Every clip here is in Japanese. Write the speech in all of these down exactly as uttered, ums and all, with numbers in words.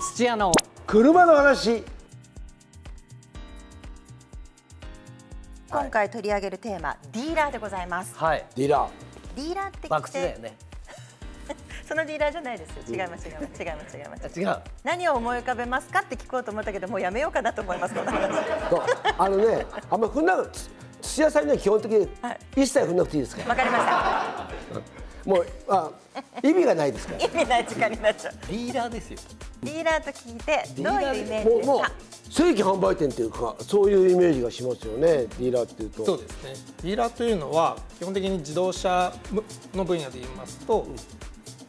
土屋の車の話。今回取り上げるテーマ、ディーラーでございます。はい。ディーラー。ディーラーって。バクスだよね。そのディーラーじゃないですよ。違います違います違います違います。違う。何を思い浮かべますかって聞こうと思ったけど、もうやめようかなと思います。あのね、あんまこんな土屋さんには基本的に一切振んなくていいですから。わかりました。もうあ意味がないですから。意味ない時間になっちゃう。ディーラーですよ。ディーラーと聞いてどういうイメージですか。もう正規販売店というかそういうイメージがしますよね。ディーラーっていうと。そうですね。ディーラーというのは基本的に自動車の分野で言いますと、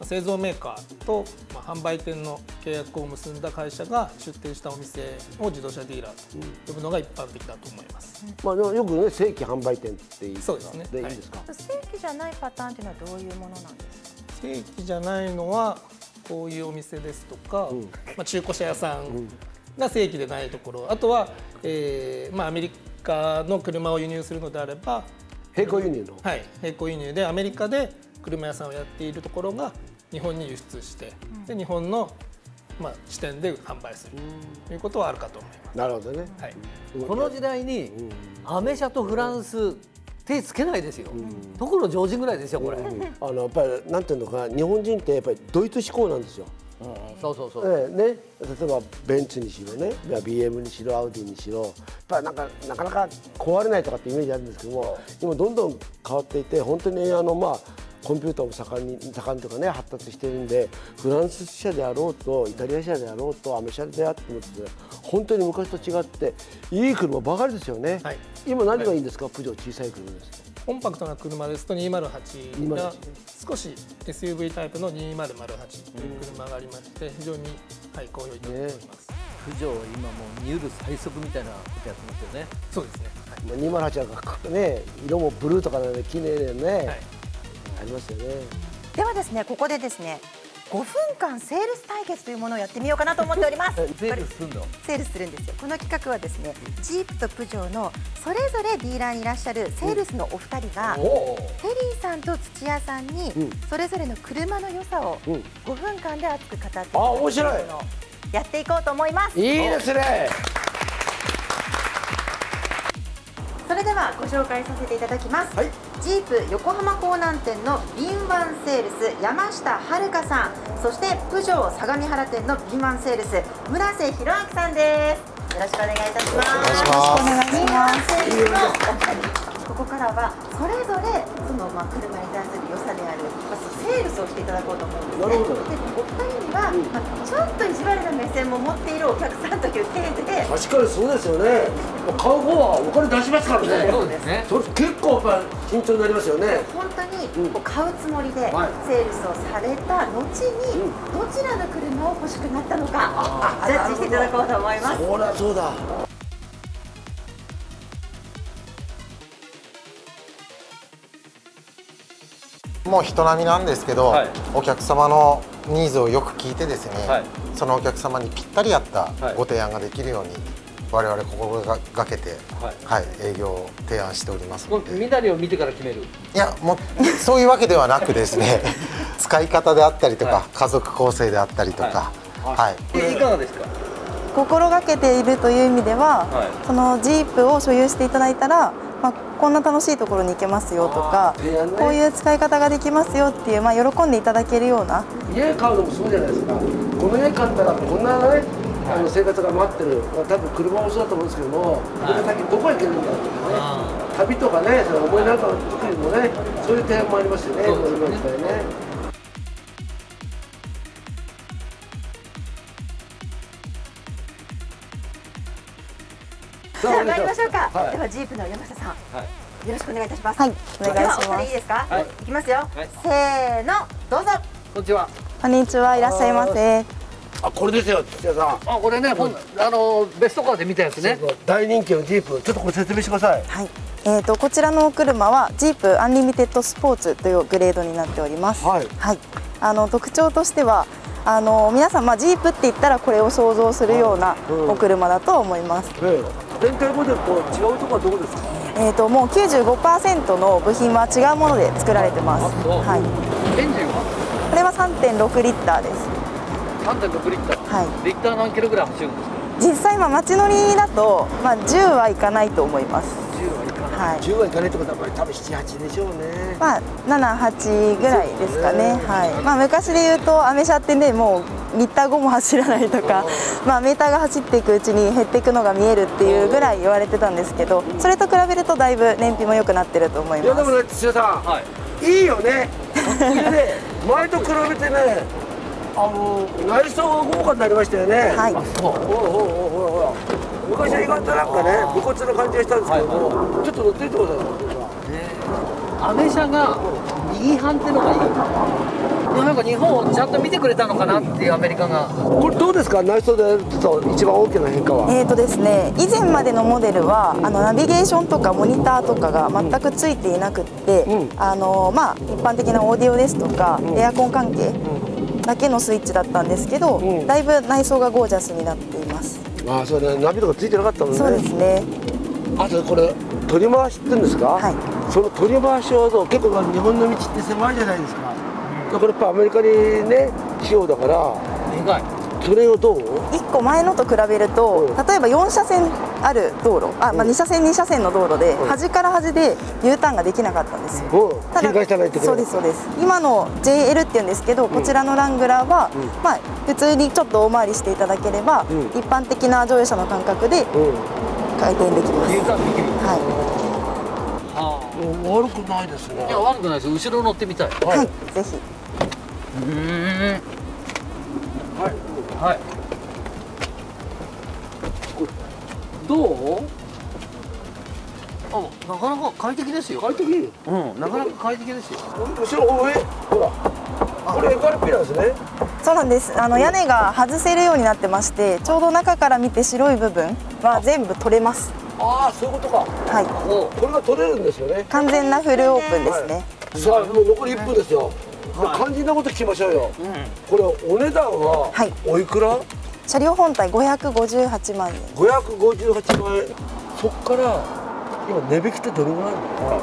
うん、製造メーカーと、まあ、販売店の契約を結んだ会社が出店したお店を自動車ディーラーと呼ぶのが一般的だと思います。うん、まあよくね正規販売店っていいですね。でいいですか。はいじゃないパターンというのはどういうものなんですか。正規じゃないのはこういうお店ですとか、うん、まあ中古車屋さんが正規でないところ、あとは、えー、まあアメリカの車を輸入するのであれば並行輸入の、はい、並行輸入でアメリカで車屋さんをやっているところが日本に輸出して、うん、で日本のまあ支店で販売するということはあるかと思います。なるほどね。はい。この時代にアメ車とフランス手つけないですよ。ところ常人ぐらいですよこれ。あのやっぱりなんていうのか、日本人ってやっぱりドイツ志向なんですよ。そうそうそう。ね、例えばベンツにしろね、ビーエム にしろアウディにしろ、やっぱなんかなかなか壊れないとかってイメージあるんですけども、今どんどん変わっていて、本当にあのまあコンピューターも盛んに盛んとかね発達してるんで、フランス車であろうとイタリア車であろうとアメ車であっても本当に昔と違っていい車ばかりですよね。はい、今何がいいんですか。はい、プジョー小さい車です。コンパクトな車ですとにーまるはちが少し エスユーブイ タイプのにーまるまるはちという車がありまして、うん、非常にはい好評いただいております。プジョーは今もうニュール最速みたいなことやってますよね。そうですね。はい、にーまるはちはかっこいいね、色もブルーとかなんで綺麗だよね。はい、ありますよね。ではですね、ここでですね、ごふんかんセールス対決というものをやってみようかなと思っております。セールするの？セールするんですよ。この企画はですね、ジープとプジョーのそれぞれディーラーにいらっしゃるセールスのお二人が、うん、テリーさんと土屋さんにそれぞれの車の良さをごふんかんで熱く語っていくというものをやっていこうと思います。いいですね。それではご紹介させていただきます。はい、ジープ横浜港南店の敏腕セールス山下遥さん、そしてプジョー相模原店の敏腕セールス村瀬弘明さんです。よろしくお願いいたします。よろしくお願いします。敏腕セールスのお二人、ここからはそれぞれそのまあ車に対する良さであるセールスをしていただこうと思うんですね。でお二人には、まあ、ちょっと意地悪な目線も持っているお客さんという体で。確かにそうですよね。買う方はお金出しますからね。そうですね。それ結構やっぱ慎重になりますよね。本当にこう買うつもりでセールスをされた後にどちらの車を欲しくなったのかジャッジしていただこうと思います。そうだそうだ。もう人並みなんですけど、はい、お客様のニーズをよく聞いてですね、はい、そのお客様にぴったり合ったご提案ができるように、はい、我々心がけて、はいはい、営業を提案しておりますので。みなりを見てから決める？いや、もうそういうわけではなくですね使い方であったりとか、はい、家族構成であったりとか。いかがですか？心がけているという意味では、はい、そのジープを所有していただいたら、まあ、こんな楽しいところに行けますよとか、こういう使い方ができますよっていう、まあ、喜んでいただけるような。家買うのもそうじゃないですか。この家買ったらこんな、ね、あの生活が待ってる、多分車もそうだと思うんですけども、これ先どこ行けるんだとかね、旅とかね、その思いなんかの作りもね、そういう提案もありますよね。さあ、参りましょうか。では、ジープの山下さん、よろしくお願いいたします。はい、お願いします。お二人いいですか。いきますよ。せーの、どうぞ。こんにちは。こんにちは、いらっしゃいませ。あ、これですよ、土屋さん。あ、これね、あの、ベストカーで見たやつね。大人気のジープ、ちょっとこれ説明してください。はい、えっと、こちらのお車は、ジープアンリミテッドスポーツというグレードになっております。はい。はい。あの、特徴としては。あの皆さん、まあ、ジープって言ったらこれを想像するようなお車だと思います。全体モデルと違うところはどうですか？えっともう きゅうじゅうごパーセント の部品は違うもので作られてます。はい。エンジンは？これは さんてんろく リッターです。さんてんろくリッター、はい、リッター何キロぐらい走るんですか？実際、まあ、街乗りだと、まあ、じゅうはいかないと思います。じゅうはいかないってことはこれ多分なな、はちでしょうね。まあなな、はちぐらいですかね。はい、まあ、昔で言うとアメ車ってね、もうリッターごも走らないとかまあメーターが走っていくうちに減っていくのが見えるっていうぐらい言われてたんですけど、それと比べるとだいぶ燃費も良くなってると思います。いやでもね、土屋さん、はい、いいよね。ね前と比べてね、あの内装豪華になりましたよね。はい。昔は意外となんかね、無骨な感じがしたんですけども、ちょっと乗ってみてください。アメ車が右半ってのがいい。でなんか日本をちゃんと見てくれたのかなっていうアメリカが。これどうですか、内装でやると一番大きな変化は。えっとですね、以前までのモデルはあのナビゲーションとかモニターとかが全くついていなくって、うん、あのまあ一般的なオーディオですとか、うん、エアコン関係。うんだけのスイッチだったんですけど、うん、だいぶ内装がゴージャスになっています。ああ、そうね、ナビとかついてなかったもんね。そうですね。あとこれ取り回しってんですか？はい。その取り回しはどう？結構日本の道って狭いじゃないですか。だからやっぱアメリカにね、仕様だから。でかい。それをどう？一個前のと比べると、うん、例えば四車線ある道路、あ、まあ二車線二車線の道路で、うん、端から端で U ターンができなかったんですよ。うん、ただ、そうですそうです。今の ジェイエル って言うんですけど、こちらのラングラーは、うん、まあ普通にちょっと大回りしていただければ、うん、一般的な乗用車の感覚で回転できます。U ターンできる。はい。ああ、悪くないですね。いや悪くないです。後ろ乗ってみたい。はい、はい、ぜひ。ええ。はいはい、どう？あ、なかなか快適ですよ。快適？うん、なかなか快適ですよ。後ろ上、ほら、これエカルピラですね。そうなんです。あの屋根が外せるようになってまして、ちょうど中から見て白い部分は全部取れます。ああ、そういうことか。はい。もうこれが取れるんですよね。完全なフルオープンですね。はい、さあ、もう残りいっぷんですよ。肝心なこと聞きましょうよ。これお値段はおいくら？車両本体ごひゃくごじゅうはちまん円。ごひゃくごじゅうはちまん円。そっから今値引きってどれぐらいの？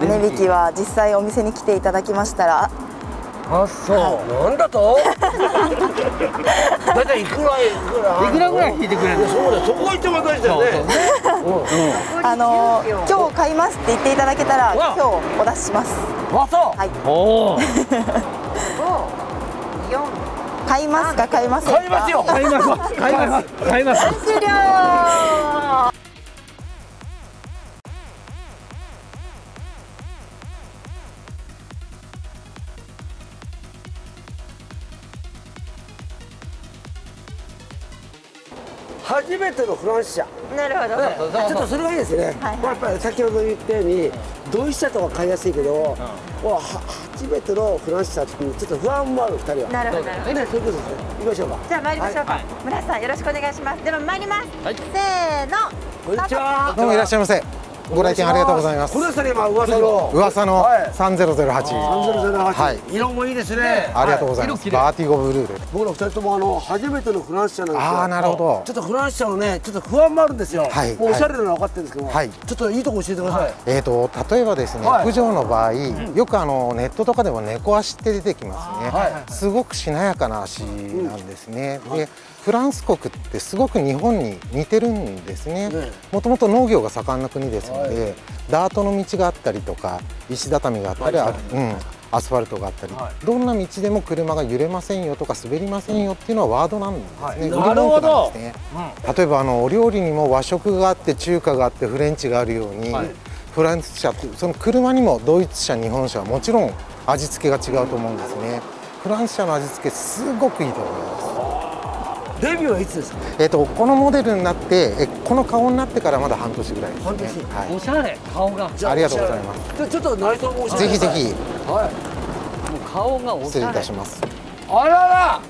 値引きは実際お店に来ていただきましたら。あ、そう。なんだと？だいたいいくらいくらぐらい引いてくれる？そうだ。そこが一番大事だよね。あの今日買いますって言っていただけたら今日お出しします。あ、そう。はい。おお。ご、よん。買いますか買いますか。買いますよ。買います。買います。買います。終了。初めてのフランス車。なるほど。ちょっとそれがいいですね。やっぱり先ほど言ったように。ドイツ車とか買いやすいけど、初めてのフランス車ってちょっと不安もあるふたりは。なるほど。ね、そういうことですね。行きましょうか。じゃあ参りましょうか。村さんよろしくお願いします。では参ります。せーの。こんにちは。どうもいらっしゃいませ。ご来店ありがとうございます。この人に今噂の噂のさんぜろぜろはち。色もいいですね。ありがとうございます。バーティゴブルーで。僕らふたりともあの初めてのフランス車なんですよ。ああ、なるほど。ちょっとフランス車のね、ちょっと不安もあるんですよ。はい。おしゃれなの分かってるんですけども、はい。ちょっといいとこ教えてください。えっと例えばですね、プジョーの場合、よくあのネットとかでも猫足って出てきますね。すごくしなやかな足なんですね。で、フランス国ってすごく日本に似てるんですね。もともと農業が盛んな国ですので、ダートの道があったりとか石畳があったり、うん、アスファルトがあったり、はい、どんな道でも車が揺れませんよとか滑りませんよっていうのはワードなんですね。なるほど。例えばあのお料理にも和食があって中華があってフレンチがあるように、はい、フランス車ってその車にもドイツ車日本車はもちろん味付けが違うと思うんですね。フランス車の味付けすごくいいと思います。デビューはいつですか？えっとこのモデルになってえこの顔になってからまだ半年ぐらいですね。半年。はい。おしゃれ顔が。ありがとうございます。じゃちょっと内装もおしゃれ。ぜひぜひ。はい。もう顔がおしゃれ。失礼いたします。あらら。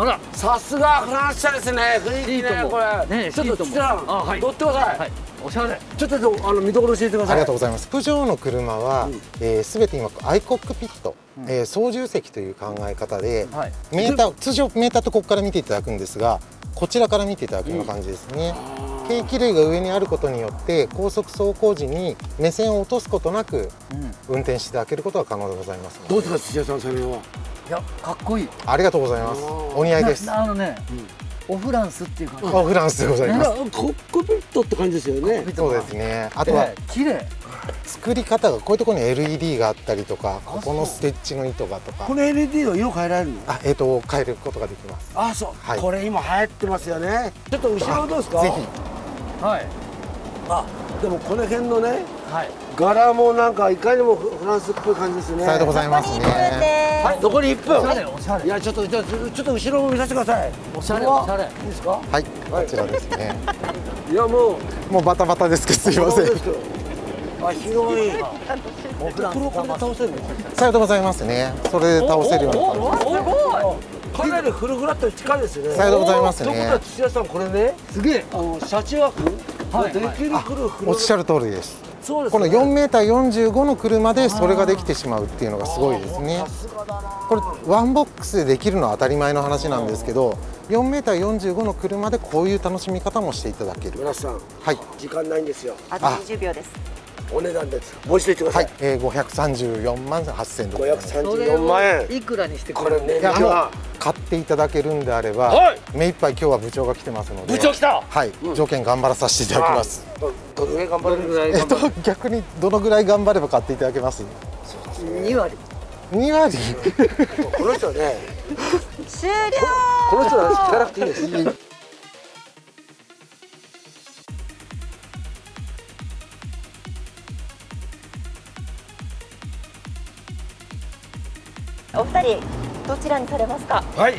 あら。さすがフランス車ですね。いいねこれ。ね、ちょっと土屋さん乗ってください。はい。おしゃれ。ちょっとあの見どころ教えてください。ありがとうございます。プジョーの車はすべて今アイコックピット。えー、操縦席という考え方で、はい、メーター通常メーターとここから見ていただくんですが、こちらから見ていただくような感じですね。計器類が上にあることによって高速走行時に目線を落とすことなく運転していただけることが可能でございます。どうですか土屋さん、それは。や、かっこいい。ありがとうございます。お似合いです。あのね、オフランスっていう感じ。オフランスでございます。コックピットって感じですよね。そうですね。あとは綺麗。作り方がこういうところに エルイーディー があったりとか、ここのステッチの糸がとか。この エルイーディー は色変えられるの？あ、えっと変えることができます。あ、そう。これ今流行ってますよね。ちょっと後ろどうですか？ぜひ。はい。あ、でもこの辺のね、柄もなんかいかにもフランスっぽい感じですね。さようでございますね。はい、残りいっぷん。おしゃれ、おしゃれ。いや、ちょっとちょっと後ろも見させてください。おしゃれ、おしゃれ。いいですか？はい、こちらですね。いや、もうもうバタバタですけどすいません。あ、広い。お風呂これで倒せるの？さようでございますね。それで倒せるような感じですね。かなりフルフラットに近いですね。さようでございますね。ということは土屋さん、これね、すげえあの車中泊。おっしゃる通りです。このよんメーターよんじゅうごの車でそれができてしまうっていうのがすごいですね。これワンボックスでできるのは当たり前の話なんですけど、よんメーターよんじゅうごの車でこういう楽しみ方もしていただける。村瀬さん、はい、時間ないんですよ。あとにじゅうびょうです。お値段です。もう一度言ってください。ええ、ごひゃくさんじゅうよんまんはっせん。五百三十四万円。いくらにしてこれね。買っていただけるんであれば、はい、目いっぱい今日は部長が来てますので。部長来た。はい、うん、条件頑張らさせていただきます。どのぐらい頑張れるぐらい。えっと、逆にどのぐらい頑張れば買っていただけます。二割。二割。この人ね。終了。この人は聞かなくていいです。お二人どちらにされますか？はい、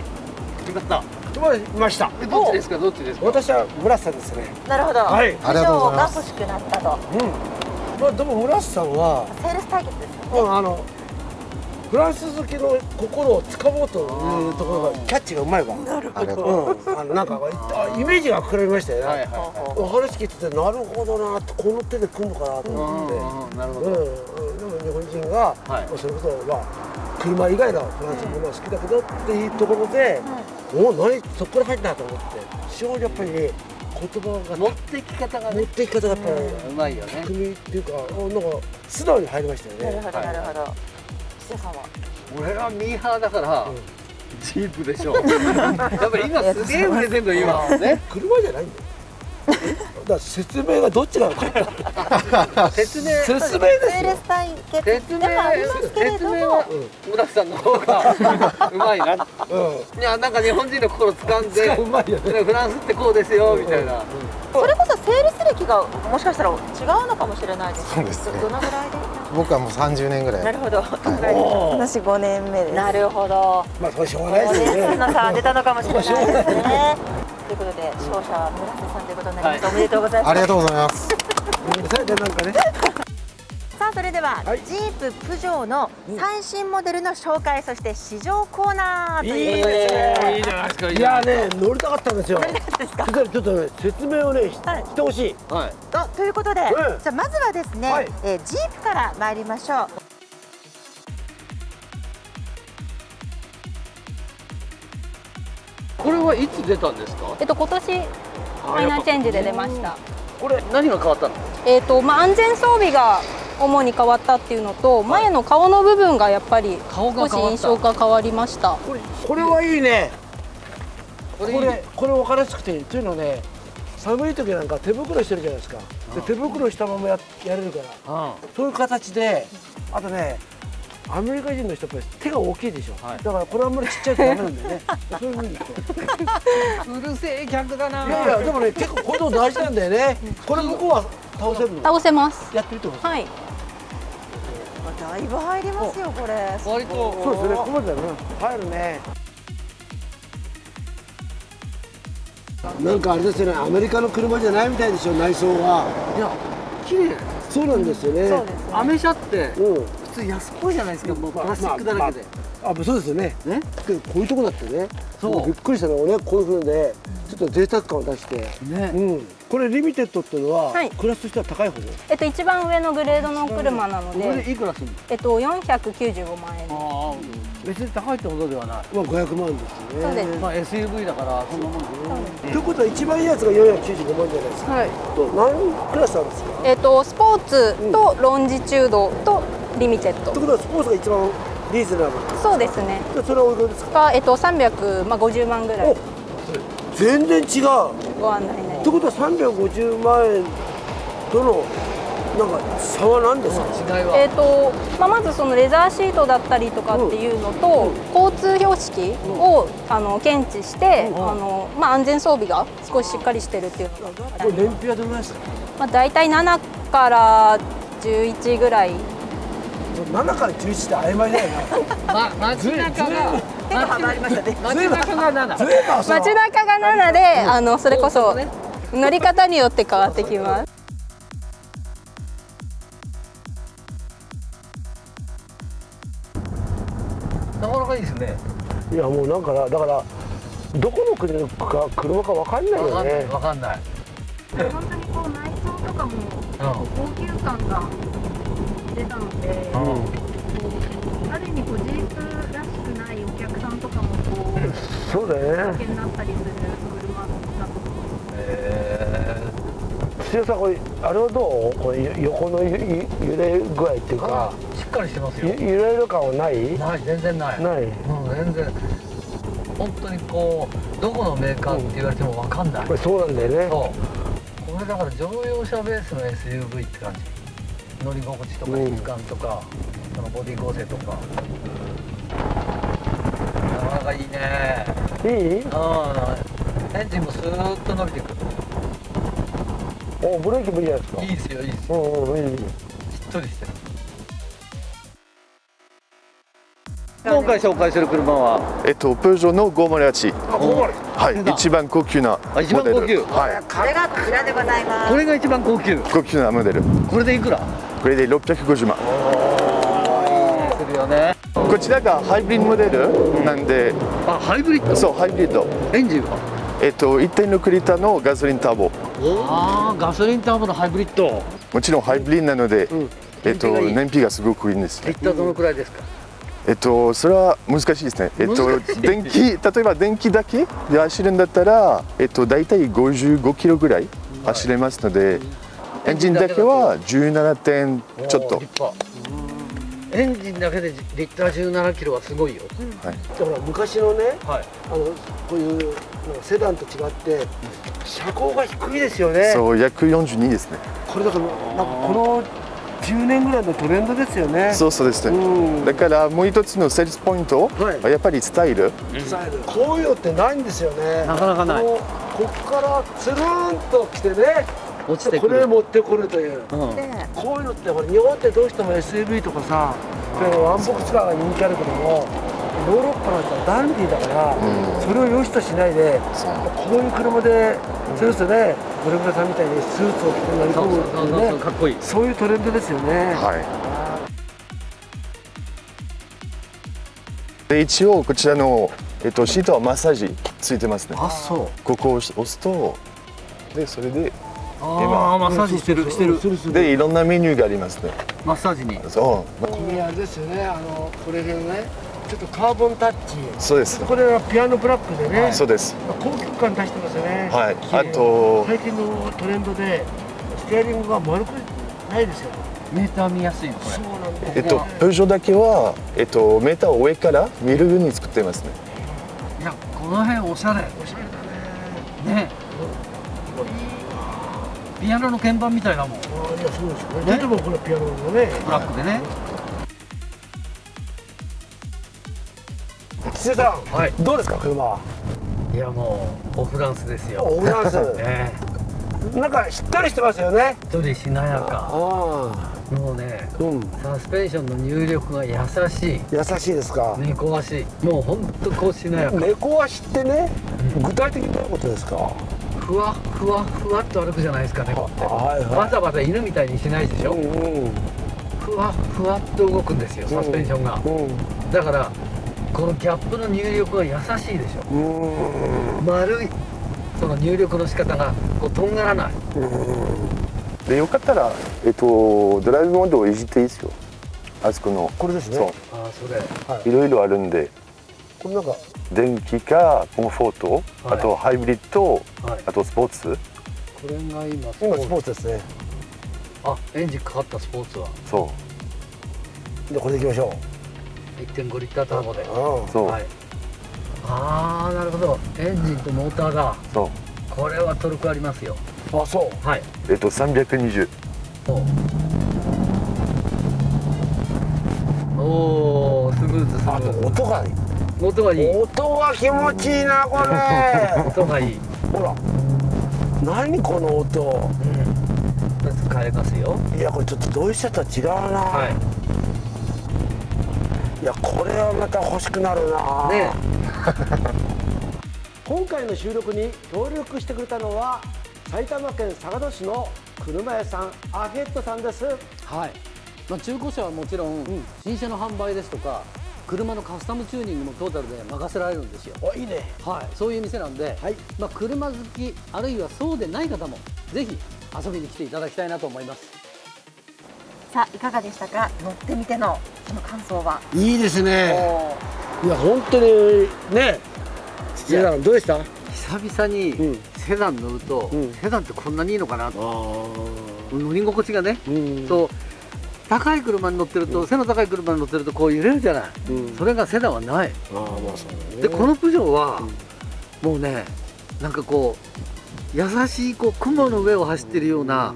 決まった。決まりました。どっちですか？どっちですか？私は村瀬さんですね。なるほど。はい、ありがとうございます。以上が欲しくなったと。うん。まあでも村瀬さんはセールス対決ですよね。うん、あのフランス好きの心をつかもうというところがキャッチがうまいわ。なるほど。うん。あのなんかイメージが膨らみましたよね。はいはいはい。お話聞いててなるほどなってこの手で組むかなと思って。なるほど。うん。でも日本人がそういうことは。車以外のフランスのものは好きだけどっていうところで、おお、何そこから入ったなと思って、非常にやっぱり言葉が持ってき方がね、持ってき方がやっぱりうまいよね。巧みっていうか、なんか素直に入りましたよね。なるほどなるほど。土屋さんは？俺はミーハーだからジープでしょ。やっぱり今すげえ売れてんの今ね。車じゃないんだよ。だから説明がどっちが良かった。説明ですよ。説明でもありますけれども、村瀬さんの方がうまいな。いやなんか日本人の心掴んで、フランスってこうですよみたいな。それこそセールス歴がもしかしたら違うのかもしれないです。そうですね。どのぐらいで？僕はもうさんじゅうねんぐらい。なるほど。私ごねんめです。なるほど。まあそうしょうがないですね。の差出たのかもしれないですね。ということで、勝者は村瀬さんということになります。おめでとうございます。ありがとうございます。さあ、それでは、ジーププジョーの最新モデルの紹介、そして試乗コーナーということで。いいじゃないですか。いやね、乗りたかったんですよ。ちょっとね、説明をね、してほしい。ということで、じゃ、まずはですね、ジープから参りましょう。これはいつ出たんですか？えっと今年ファイナルチェンジで出ました。これ何が変わったの？えっとまあ安全装備が主に変わったっていうのと、はい、前の顔の部分がやっぱり少し印象が変わりました。これこれはいいね。これこれ、これ分かりやすくていいというのね。寒い時なんか手袋してるじゃないですか。で手袋したままややれるから。そういう形で、あとね。アメリカ人の人やっぱり手が大きいでしょ。だからこれあんまりちっちゃいとダメなんだよね。そういうふうに。うるせえ客だな。いやいやでもね結構こういうの大事なんだよね。これ向こうは倒せるの？倒せます。やってみてください。はい。だいぶ入りますよこれ。割とそうですね。ここまでだね。入るね。なんかあれですよね。アメリカの車じゃないみたいでしょ内装は。いや綺麗。そうなんですよね。アメ車って。うん。普通安っぽいじゃないですか、もうプラスチックだらけで。あ、そうですよね。ね、こういうとこだってね。そう。びっくりしたのがね、こういう風で、ちょっと贅沢感を出して。ね。うん。これリミテッドっていうのは、クラスとしては高い方です。えっと一番上のグレードの車なので。これいくらするの？えっとよんひゃくきゅうじゅうごまんえんです。ああ。別に高いってことではない。まあごひゃくまんですね。そうです。まあ エスユーブイ だからそんなもんです。ということは一番いいやつがよんひゃくきゅうじゅうごまんじゃないですか。はい。何クラスなんですか？えっとスポーツとロンジチュードと。リミテッド。ってことはスポーツが一番リーズナブル。そうですね。それはおいくらですか？えっとさんびゃくごじゅうまんぐらい。全然違う。ご案内ね。ってことはさんびゃくごじゅうまんえんとのなんか差は何ですか？違いは、えっとまあ、まずそのレザーシートだったりとかっていうのと、交通標識をあの検知して、あのまあ安全装備が少ししっかりしてるっていう。これ燃費はどのぐらいですか？まあだいたいななからじゅういちぐらい。ななからじゅういちって曖昧だよな。街中が街中がなな。街中がななで、あのそれこそ乗り方によって変わってきます。なかなかいいですね。いやもうなんかだからどこの国か車かわかんないよね。わかんない。本当にこう内装とかも高級感が出たので、うん、ある意味こうジープらしくないお客さんとかもこうそうだよね。派遣になったりする車だと思います。へえ。強さこれあれはどう？これ横のゆ揺れ具合っていうか。しっかりしてますよ。揺れる感はない？ない、全然ない。ない。うん、全然。本当にこうどこのメーカーって言われてもわかんない。これそうなんだよね。そう。これだから乗用車ベースの エスユーブイ って感じ。乗り心地とか質感とか、そのボディ構成とか。なかなかいいね。いい？うん。エンジンもスーッと伸びてくる。お、ブレーキもいいじゃないですか。いいですよ、いいですよ。おお、いい。しっとりしてる。今回紹介する車はえっとPeugeotのごーまるはち、はい、一番高級なモデル。はい、これがこちらでございます。これが一番高級高級なモデル。これでいくら？これでろっぴゃくごじゅうまん。おー、いいですよね。こちらがハイブリッドモデルなんで。あ、ハイブリッド。そう、ハイブリッド。エンジンはえっと いってんろくリッターのガソリンターボ。あー、ガソリンターボのハイブリッド。もちろんハイブリッドなのでえっと燃費がすごくいいんです。リッターどのくらいですか？えっと、それは難しいですね。えっと、電気、例えば電気だけで走るんだったら、えっと、大体ごじゅうごキロぐらい走れますので、はい、エンジンだけはじゅうななてんちょっと。エンジンだけでリッターじゅうななキロはすごいよ。はい、だから昔のね、はい、あのこういうセダンと違って車高が低いですよね。そう、約よんじゅうにですね。これだからなんかこのじゅうねんぐらいのトレンドですよね。そうそうですね。うん、だからもう一つのセールスポイントはやっぱりスタイル。スタイル。こういうのってないんですよね。なかなかない。ここからつるんと来てね。落ちてくる。これ持ってこるという。うん、こういうのってほら日本ってどうしても エスユーブイ とかさ、ワンボックスカーが人気あるけども、ヨーロッパなんかダンディーだから、うん、それを良しとしないで、こういう車でそれこそね。うん、ブルブラさんみたいにスーツを着て乗り込むっていうね、かっこいい、そういうトレンドですよね。はい。で一応こちらのえっとシートはマッサージついてますね。あ、そう。ここを押すとでそれでああマッサージしてるしてる。でいろんなメニューがありますね。マッサージに。そう。これあれですよね。あのこれでね。ちょっとカーボンタッチ。そうです。これはピアノブラックでね。そうです。高級感出してますよね。はい。あと最近のトレンドでステアリングが丸くないですよ。メーター見やすいのこれ。そうなんです。えっとプージョだけはえっとメーターを上から見るように作ってますね。いやこの辺おしゃれ。おしゃれだね。ね。ピアノの鍵盤みたいなもん。いやそうですよね。例えばこのピアノのねブラックでね。岸田さん、はい、どうですか車は。いやもうオフランスですよ。オフランスね。なんかしっかりしてますよね。しっとりしなやか。もうね、うん、サスペンションの入力が優しい。優しいですか。猫足、もう本当こうしなやか。猫足ってね、具体的にどういうことですか。ふわふわふわっと歩くじゃないですかね。こうやって、はいはい、バタバタ犬みたいにしないでしょ。うんうん、ふわふわっと動くんですよ、サスペンションが。うんうん、だから。このギャップの入力は優しいでしょ。丸いその入力の仕方がこうとんがらない。でよかったらえっとドライブモードをいじっていいですよ。あそこのこれですね。そう、ああそれいろいろあるんで、これなんか電気かコンフォート、はい、あとハイブリッド、はい、あとスポーツ。これが今スポーツ、今スポーツですね。あ、エンジンかかったスポーツはそうで、これでいきましょう。いってんご リッターターボで、そう、はい、ああなるほど、エンジンとモーターが、そう、これはトルクありますよ。あ、そう、はい、えっとさんびゃくにじゅう。おお、スムーズスムーズ。あと音がいい、音がいい、音が気持ちいいなこれ。音がいい、ほら何この音、うん、使えますよ。いやこれちょっと同意車とは違うな、はい、いやこれはまた欲しくなるなね。今回の収録に協力してくれたのは埼玉県坂戸市の車屋さんアゲットさんです。はい、まあ、中古車はもちろん、うん、新車の販売ですとか車のカスタムチューニングもトータルで任せられるんですよ。あ、いいね。はい、そういう店なんで、はい、まあ車好きあるいはそうでない方もぜひ遊びに来ていただきたいなと思います。さあいかがでしたか、乗ってみてのその感想は。いいですね。いや本当にね、土屋さんどうでした？久々にセダン乗ると、うん、セダンってこんなにいいのかなと、うん、乗り心地がね、うん、そう。高い車に乗ってると、背の高い車に乗ってるとこう揺れるじゃない、それがセダンはない。でこのプジョーはもうね、なんかこう優しいこう雲の上を走ってるような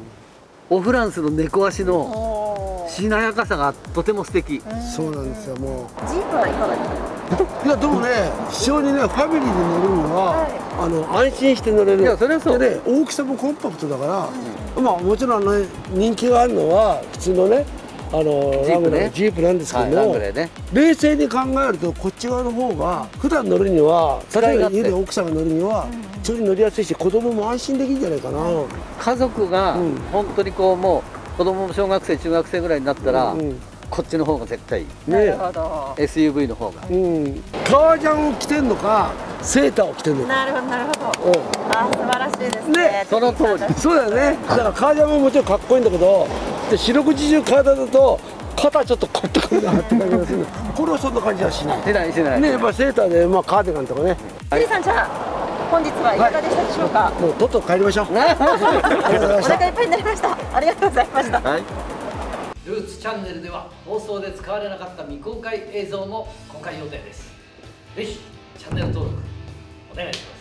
オフランスの猫足のしなやかさがとても素敵。そうなんですよ。もうジープはいかがですか？いやでもね、非常にね、ファミリーで乗るにはあの安心して乗れる。いやそれはそうで、大きさもコンパクトだから、まあもちろんね人気があるのは普通のねあのラグレージープなんですけども、冷静に考えるとこっち側の方が普段乗るには、例えば家で奥さんが乗るには非常に乗りやすいし、子供も安心できるんじゃないかな。家族が本当にこうもう子供も小学生中学生ぐらいになったらこっちの方が絶対いい。なるほど、 エスユーブイ の方が。革ジャンを着てんのかセーターを着てんのか。なるほどなるほど、あ素晴らしいですね。その通り、そうだよね。だから革ジャンももちろんかっこいいんだけど、で四六時中体だと肩ちょっと凝ってくるなって感じがする。これはそんな感じはしない。しないしない。ね、やっぱセーターでまあカーディガンとかね。ジーさん、じゃあ本日はいかがでしたでしょうか。もうとっとと帰りましょう。お腹いっぱいになりました。ありがとうございました。ルーツチャンネルでは放送で使われなかった未公開映像も公開予定です。ぜひチャンネル登録お願いします。